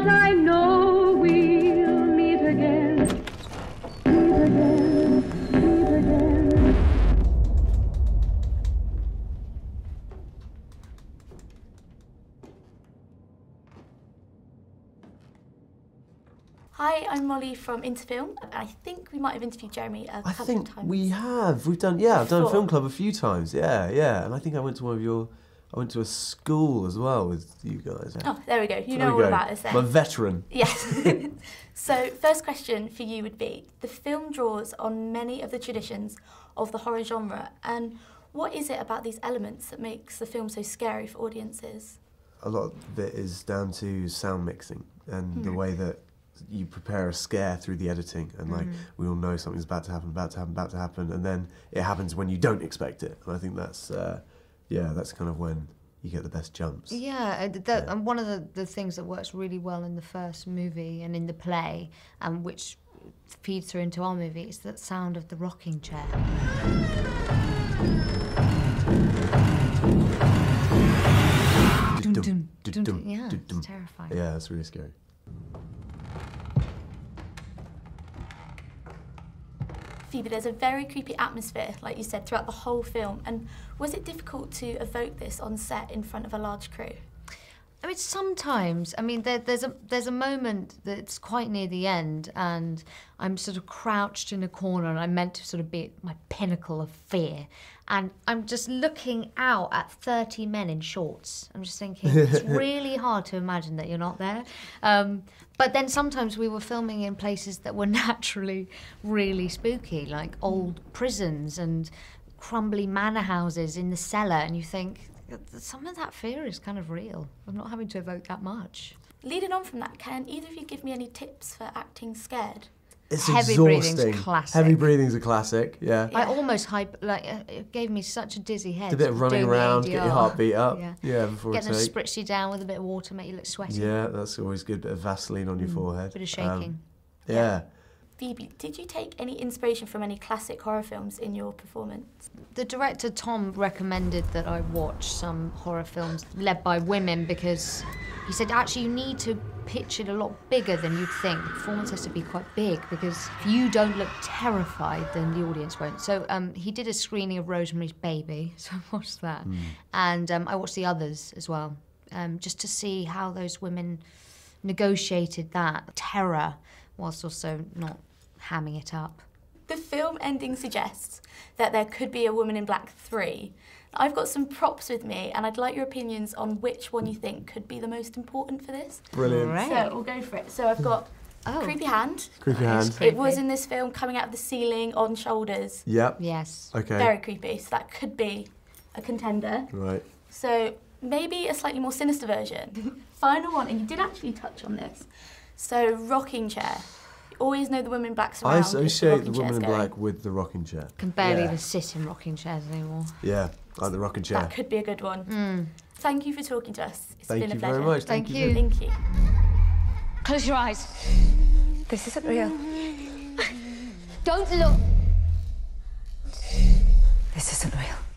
But I know we'll meet again. Meet again, meet again. Hi, I'm Molly from Into Film. I think we might have interviewed Jeremy a couple of times. I think we have. We've done, yeah, I've done Film Club a few times. Yeah, yeah. And I think I went to one of your... I went to a school as well with you guys. Oh, there we go. You know all about us then. I'm a veteran. Yes. So, first question for you would be, the film draws on many of the traditions of the horror genre, and what is it about these elements that makes the film so scary for audiences? A lot of it is down to sound mixing and the way that you prepare a scare through the editing, and like we all know something's about to happen, and then it happens when you don't expect it. And I think that's... yeah, that's kind of when you get the best jumps. Yeah, and one of the things that works really well in the first movie and in the play, and which feeds through into our movie, is that sound of the rocking chair. Yeah, it's terrifying. Yeah, it's really scary. Phoebe, there's a very creepy atmosphere, like you said, throughout the whole film. And was it difficult to evoke this on set in front of a large crew? I mean, sometimes. I mean, there's a moment that's quite near the end, and I'm sort of crouched in a corner, and I'm meant to sort of be at my pinnacle of fear, and I'm just looking out at 30 men in shorts. I'm just thinking, it's really hard to imagine that you're not there. But then sometimes we were filming in places that were naturally really spooky, like old prisons and crumbly manor houses in the cellar, and you think, some of that fear is kind of real. I'm not having to evoke that much. Leading on from that, can either of you give me any tips for acting scared? It's heavy exhausting. Breathing's classic. Heavy breathing's a classic, yeah. I almost it gave me such a dizzy head. It's a bit of running around, get your heartbeat up. Yeah, before you take. Get them to spritz you down with a bit of water, make you look sweaty. Yeah, that's always good. Bit of Vaseline on your forehead. Bit of shaking. Yeah. Phoebe, did you take any inspiration from any classic horror films in your performance? The director, Tom, recommended that I watch some horror films led by women because he said, actually, you need to pitch it a lot bigger than you'd think. The performance has to be quite big because if you don't look terrified, then the audience won't. So he did a screening of Rosemary's Baby, so I watched that. And I watched The Others as well, just to see how those women negotiated that terror whilst also not hamming it up. The film ending suggests that there could be a Woman in Black 3. I've got some props with me, and I'd like your opinions on which one you think could be the most important for this. Brilliant. Right. So we'll go for it. So I've got Creepy Hand. Creepy Hand. It was in this film, coming out of the ceiling on shoulders. Yep. Yes. Okay. Very creepy, so that could be a contender. Right. So maybe a slightly more sinister version. Final one, and you did actually touch on this. So, rocking chair. You always know the Woman in Black's around. I associate the Woman in Black with the rocking chair. Can barely even sit in rocking chairs anymore. Yeah, like the rocking chair. That could be a good one. Thank you for talking to us. It's been a pleasure. Thank you very much. Thank you. Thank you. Close your eyes. This isn't real. Don't look. This isn't real.